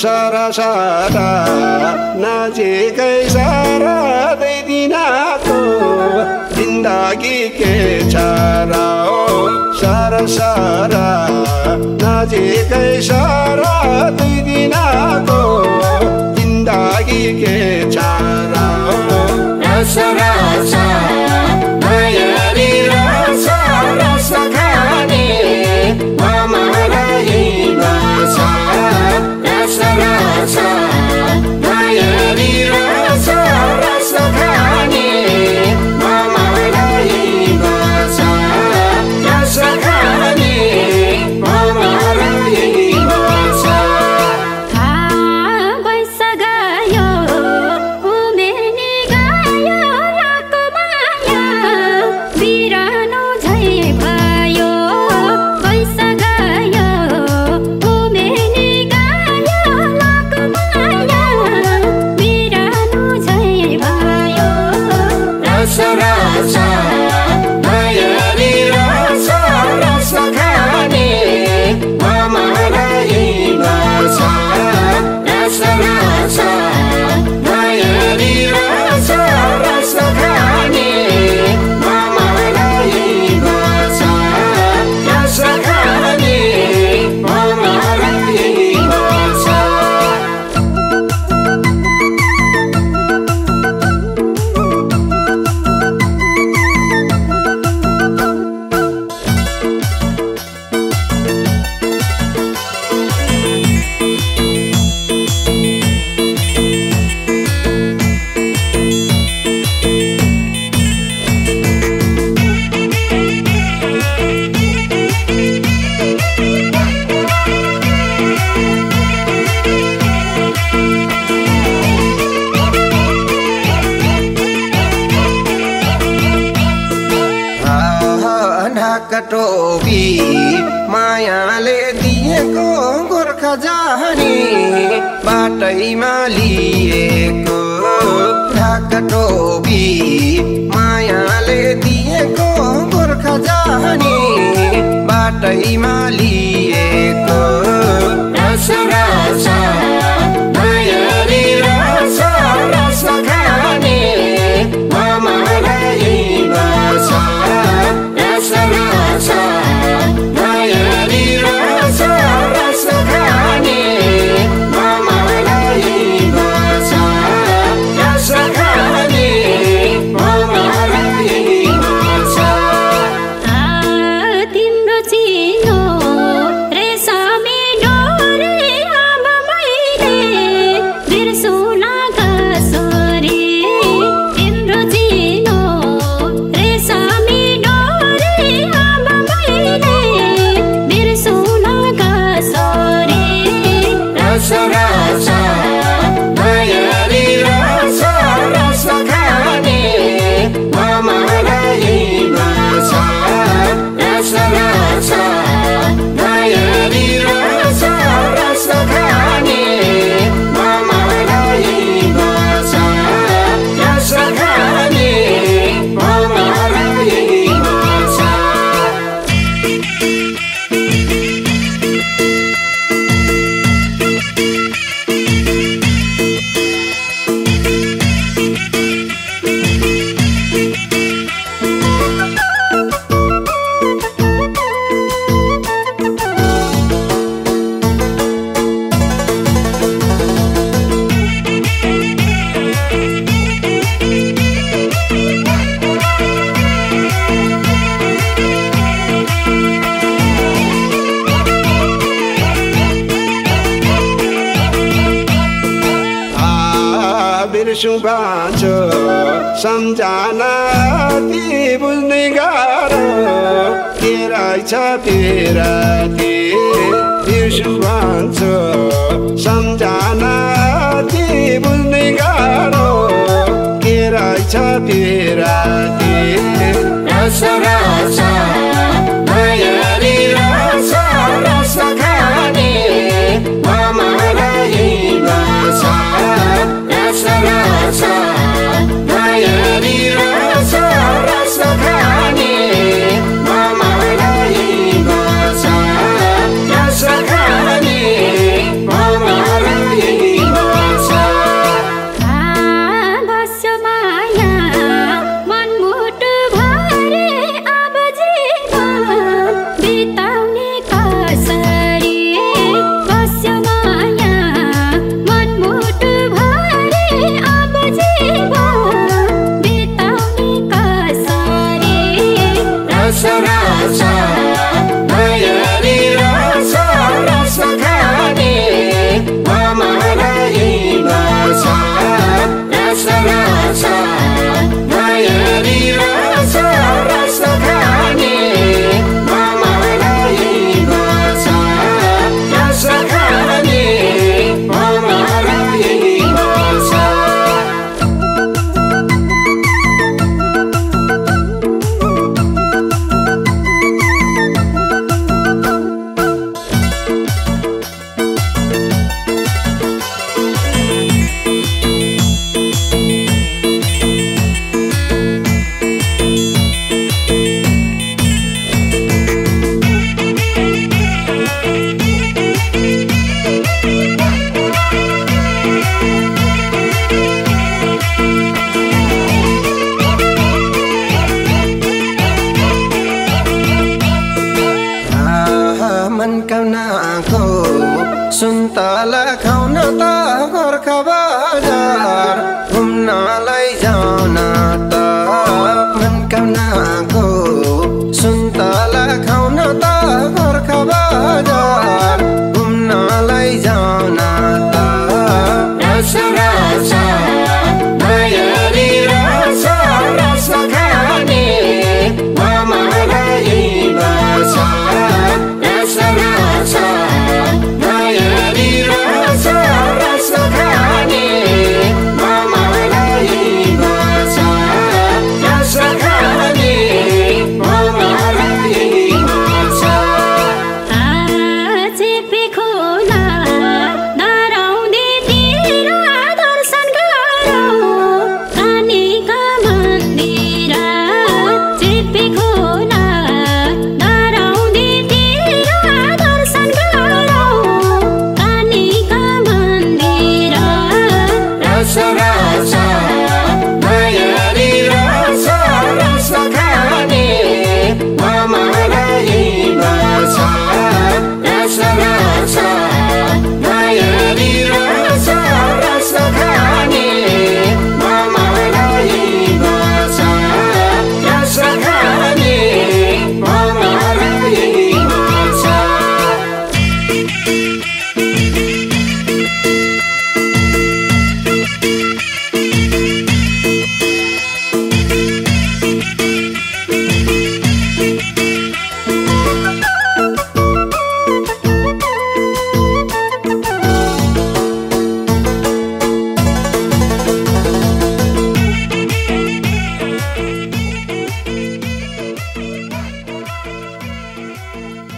सारा सारा नाचे कैसारा दिनाको जिंदगी के सारा ओ सारा सारा नाचे कैसारा दिनाको जिंदगी के सारा ओ रसा रसा मायारी रसा रसा खाने हमारा ही भाषा रसा रसा मायारी रसा रसा खाने हमारा ही भाषा रसा खाने हमारा ही भाषा था बैस गयो उमेनी गयो लाको माया बिरानो झै भयो बैस गयो उमेनी गयो लाको माया बिरानो झै भयो रस रस भयरी रस रस खाने हमारा ही भाषा रस रस भयरी रस रस खाने हमारा ही भाषा रस खाने हमारा ही भाषा टोपी मायाले दिएको गोर्खा जाने बाटैमा लिएको ढाक टोपी मायाले दिएको गोर्खा जाने बाटैमा लिएको रस रस भयरी रस रस खाने हमारा ही भाषा रस रस भयरी रस रस खाने हमारा ही भाषा रस खाने हमारा ही भाषा तिम्रो चिनो रेशमी डोरी अब मैले बिर्सुन कसरी तिम्रो चिनो रेशमी डोरी अब मैले बिर्सुन कसरी रस रस भयरी रस रस खाने हमारा ही भाषा रस रस भयरी रस रस खाने हमारा ही भाषा रस खाने हमारा ही भाषा बाँचो सम्झना ती बुझ्ने गाह्रो के रहेछ पिराती बिर्सु बाँचो सम्झना ती बुझ्ने गाह्रो के रहेछ पिराती रस रस भयरी रस रस खाने हमारा ही भाषा रस रस भयरी रस रस खाने हमारा ही भाषा रस खाने लखौन त गोरखा बजार घुम्न लैजाउन।